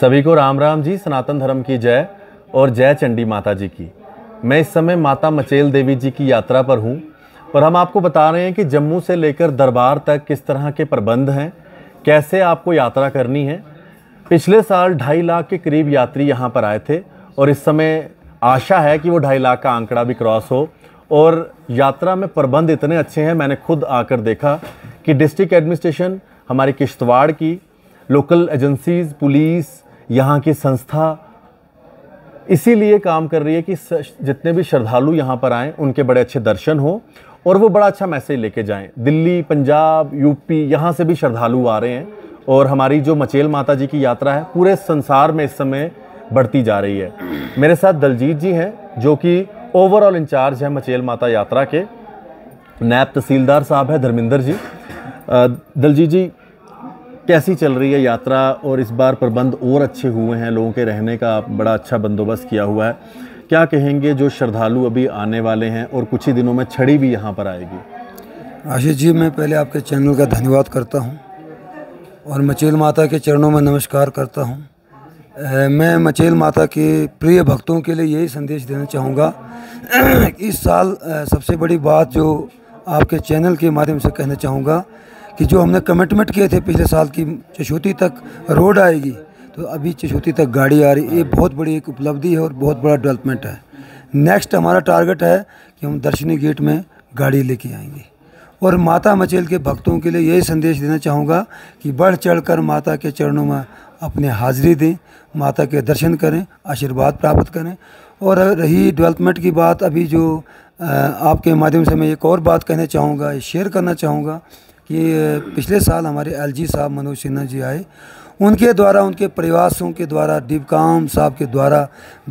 सभी को राम राम जी, सनातन धर्म की जय और जय चंडी माता जी की। मैं इस समय माता मचेल देवी जी की यात्रा पर हूँ और हम आपको बता रहे हैं कि जम्मू से लेकर दरबार तक किस तरह के प्रबंध हैं, कैसे आपको यात्रा करनी है। पिछले साल 2.5 लाख के करीब यात्री यहाँ पर आए थे और इस समय आशा है कि वो 2.5 लाख का आंकड़ा भी क्रॉस हो। और यात्रा में प्रबंध इतने अच्छे हैं, मैंने खुद आकर देखा कि डिस्ट्रिक्ट एडमिनिस्ट्रेशन, हमारी किश्तवाड़ की लोकल एजेंसीज, पुलिस, यहाँ की संस्था इसीलिए काम कर रही है कि जितने भी श्रद्धालु यहाँ पर आएँ उनके बड़े अच्छे दर्शन हों और वो बड़ा अच्छा मैसेज लेके जाएं। दिल्ली, पंजाब, यूपी, यहाँ से भी श्रद्धालु आ रहे हैं और हमारी जो मचेल माता जी की यात्रा है पूरे संसार में इस समय बढ़ती जा रही है। मेरे साथ दलजीत जी हैं जो कि ओवरऑल इंचार्ज है मचेल माता यात्रा के, नैब तहसीलदार साहब है धर्मिंदर जी। दलजीत जी, कैसी चल रही है यात्रा और इस बार प्रबंध और अच्छे हुए हैं, लोगों के रहने का बड़ा अच्छा बंदोबस्त किया हुआ है, क्या कहेंगे जो श्रद्धालु अभी आने वाले हैं और कुछ ही दिनों में छड़ी भी यहाँ पर आएगी? आशीष जी, मैं पहले आपके चैनल का धन्यवाद करता हूँ और मचेल माता के चरणों में नमस्कार करता हूँ। मैं मचेल माता के प्रिय भक्तों के लिए यही संदेश देना चाहूँगा, इस साल सबसे बड़ी बात जो आपके चैनल के माध्यम से कहना चाहूँगा कि जो हमने कमिटमेंट किए थे पिछले साल की चशोती तक रोड आएगी, तो अभी चशोती तक गाड़ी आ रही है। ये बहुत बड़ी एक उपलब्धि है और बहुत बड़ा डेवलपमेंट है। नेक्स्ट हमारा टारगेट है कि हम दर्शनी गेट में गाड़ी लेके आएंगे। और माता मचेल के भक्तों के लिए यही संदेश देना चाहूँगा कि बढ़ चढ़कर माता के चरणों में अपने हाजिरी दें, माता के दर्शन करें, आशीर्वाद प्राप्त करें। और रही डेवलपमेंट की बात, अभी जो आपके माध्यम से मैं एक और बात कहना चाहूँगा, शेयर करना चाहूँगा कि पिछले साल हमारे एलजी साहब मनोज सिन्हा जी आए, उनके द्वारा, उनके प्रयासों के द्वारा, देवकाम साहब के द्वारा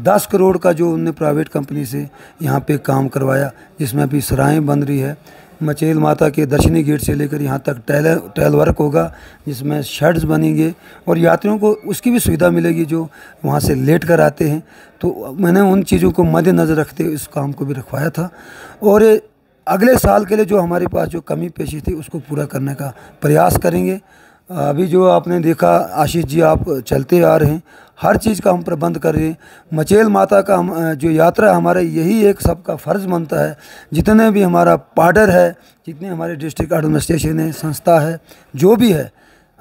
10 करोड़ का जो उनने प्राइवेट कंपनी से यहाँ पे काम करवाया, जिसमें अभी सराय बन रही है। मचेल माता के दर्शनी गेट से लेकर यहाँ तक टाइल वर्क होगा, जिसमें शेड्स बनेंगे और यात्रियों को उसकी भी सुविधा मिलेगी जो वहाँ से लेट कर आते हैं। तो मैंने उन चीज़ों को मद्देनज़र रखते हुए इस काम को भी रखवाया था और अगले साल के लिए जो हमारे पास जो कमी पेशी थी उसको पूरा करने का प्रयास करेंगे। अभी जो आपने देखा आशीष जी, आप चलते आ रहे हैं, हर चीज़ का हम प्रबंध कर रहे हैं। मचेल माता का हम जो यात्रा, हमारा यही एक सबका फ़र्ज़ बनता है। जितने भी हमारा पाडर है, जितने हमारे डिस्ट्रिक्ट एडमिनिस्ट्रेशन है, संस्था है, जो भी है,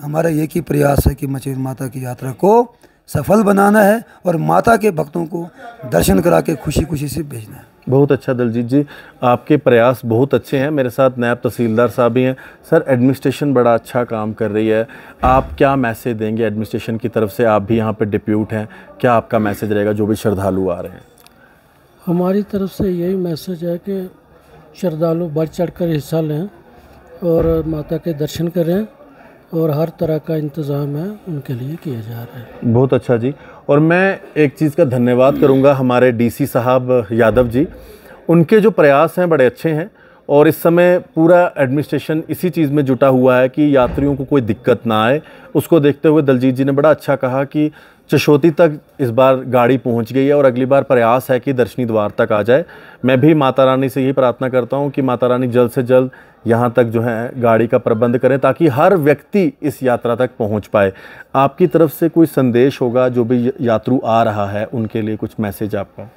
हमारा एक ही प्रयास है कि मचेल माता की यात्रा को सफल बनाना है और माता के भक्तों को दर्शन करा के खुशी खुशी से भेजना है। बहुत अच्छा दलजीत जी, आपके प्रयास बहुत अच्छे हैं। मेरे साथ नायब तहसीलदार साहब भी हैं। सर, एडमिनिस्ट्रेशन बड़ा अच्छा काम कर रही है, आप क्या मैसेज देंगे? एडमिनिस्ट्रेशन की तरफ से आप भी यहाँ पे डिप्यूट हैं, क्या आपका मैसेज रहेगा जो भी श्रद्धालु आ रहे हैं? हमारी तरफ से यही मैसेज है कि श्रद्धालु बढ़ चढ़ कर हिस्सा लें और माता के दर्शन करें और हर तरह का इंतज़ाम है उनके लिए किया जा रहा है। बहुत अच्छा जी। और मैं एक चीज़ का धन्यवाद करूंगा, हमारे डीसी साहब यादव जी, उनके जो प्रयास हैं बड़े अच्छे हैं और इस समय पूरा एडमिनिस्ट्रेशन इसी चीज़ में जुटा हुआ है कि यात्रियों को कोई दिक्कत ना आए। उसको देखते हुए दलजीत जी ने बड़ा अच्छा कहा कि चशोती तक इस बार गाड़ी पहुंच गई है और अगली बार प्रयास है कि दर्शनी द्वार तक आ जाए। मैं भी माता रानी से यही प्रार्थना करता हूं कि माता रानी जल्द से जल्द यहां तक जो है गाड़ी का प्रबंध करें ताकि हर व्यक्ति इस यात्रा तक पहुंच पाए। आपकी तरफ से कोई संदेश होगा जो भी यात्रु आ रहा है उनके लिए, कुछ मैसेज आपका?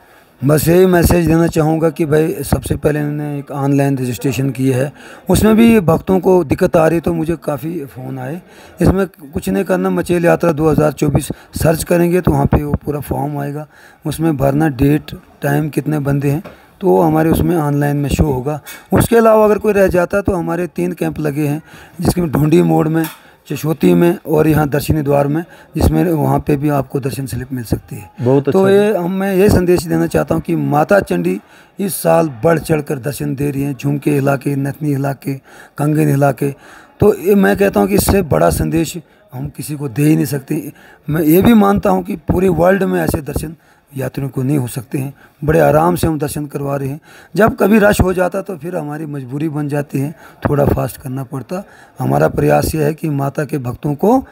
बस यही मैसेज देना चाहूँगा कि भाई, सबसे पहले इन्होंने एक ऑनलाइन रजिस्ट्रेशन किया है, उसमें भी भक्तों को दिक्कत आ रही, तो मुझे काफ़ी फ़ोन आए। इसमें कुछ नहीं करना, मचेल यात्रा 2024 सर्च करेंगे तो वहाँ पे वो पूरा फॉर्म आएगा, उसमें भरना, डेट, टाइम, कितने बंदे हैं, तो हमारे उसमें ऑनलाइन में शो होगा। उसके अलावा अगर कोई रह जाता है तो हमारे 3 कैंप लगे हैं, जिसके ढूंढी मोड़ में, चशोती में और यहाँ दर्शनी द्वार में, जिसमें वहाँ पे भी आपको दर्शन स्लिप मिल सकती है। बहुत अच्छा। तो ये मैं ये संदेश देना चाहता हूँ कि माता चंडी इस साल बढ़ चढ़कर दर्शन दे रही हैं, झुमके हिला के, नथनी हिला के, कंगन हिला के। तो ये मैं कहता हूँ कि इससे बड़ा संदेश हम किसी को दे ही नहीं सकते। मैं ये भी मानता हूँ कि पूरे वर्ल्ड में ऐसे दर्शन यात्रियों को नहीं हो सकते हैं, बड़े आराम से हम दर्शन करवा रहे हैं। जब कभी रश हो जाता तो फिर हमारी मजबूरी बन जाती है, थोड़ा फास्ट करना पड़ता। हमारा प्रयास ये है कि माता के भक्तों को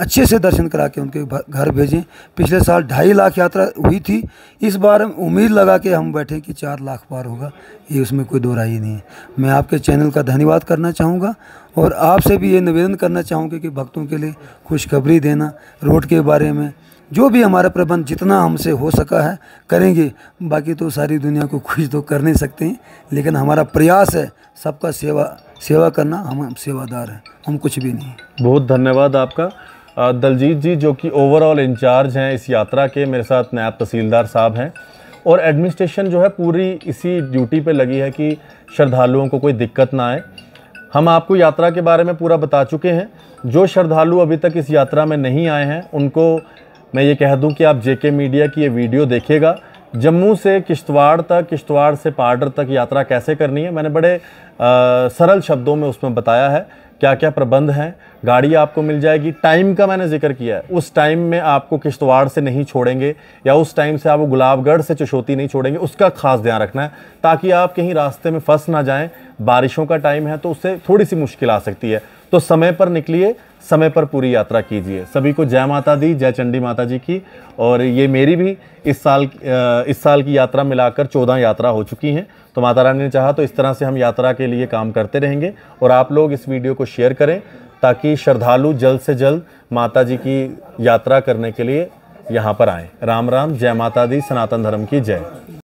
अच्छे से दर्शन करा के उनके घर भेजें। पिछले साल 2.5 लाख यात्रा हुई थी, इस बार उम्मीद लगा के हम बैठे कि 4 लाख पार होगा, ये उसमें कोई दो राय नहीं है। मैं आपके चैनल का धन्यवाद करना चाहूँगा और आपसे भी ये निवेदन करना चाहूँगी कि भक्तों के लिए खुशखबरी देना, रोड के बारे में, जो भी हमारा प्रबंध जितना हमसे हो सका है करेंगे। बाकी तो सारी दुनिया को खुश तो कर नहीं सकते हैं, लेकिन हमारा प्रयास है सबका सेवा करना। हम सेवादार हैं, हम कुछ भी नहीं। बहुत धन्यवाद आपका दलजीत जी, जो कि ओवरऑल इंचार्ज हैं इस यात्रा के। मेरे साथ नायब तहसीलदार साहब हैं और एडमिनिस्ट्रेशन जो है पूरी इसी ड्यूटी पे लगी है कि श्रद्धालुओं को कोई दिक्कत ना आए। हम आपको यात्रा के बारे में पूरा बता चुके हैं। जो श्रद्धालु अभी तक इस यात्रा में नहीं आए हैं उनको मैं ये कह दूं कि आप जेके मीडिया की ये वीडियो देखिएगा। जम्मू से किश्तवाड़ तक, किश्तवाड़ से पाडर तक यात्रा कैसे करनी है मैंने बड़े सरल शब्दों में उसमें बताया है, क्या क्या प्रबंध हैं। गाड़ी आपको मिल जाएगी, टाइम का मैंने जिक्र किया है। उस टाइम में आपको किश्तवाड़ से नहीं छोड़ेंगे या उस टाइम से आपको गुलाबगढ़ से चशोती नहीं छोड़ेंगे, उसका खास ध्यान रखना है ताकि आप कहीं रास्ते में फंस ना जाएं। बारिशों का टाइम है तो उससे थोड़ी सी मुश्किल आ सकती है, तो समय पर निकलिए, समय पर पूरी यात्रा कीजिए। सभी को जय माता दी, जय चंडी माता जी की। और ये मेरी भी इस साल की यात्रा मिलाकर 14 यात्रा हो चुकी हैं। तो माता रानी ने चाहा तो इस तरह से हम यात्रा के लिए काम करते रहेंगे। और आप लोग इस वीडियो को शेयर करें ताकि श्रद्धालु जल्द से जल्द माता जी की यात्रा करने के लिए यहाँ पर आएँ। राम राम, जय माता दी, सनातन धर्म की जय।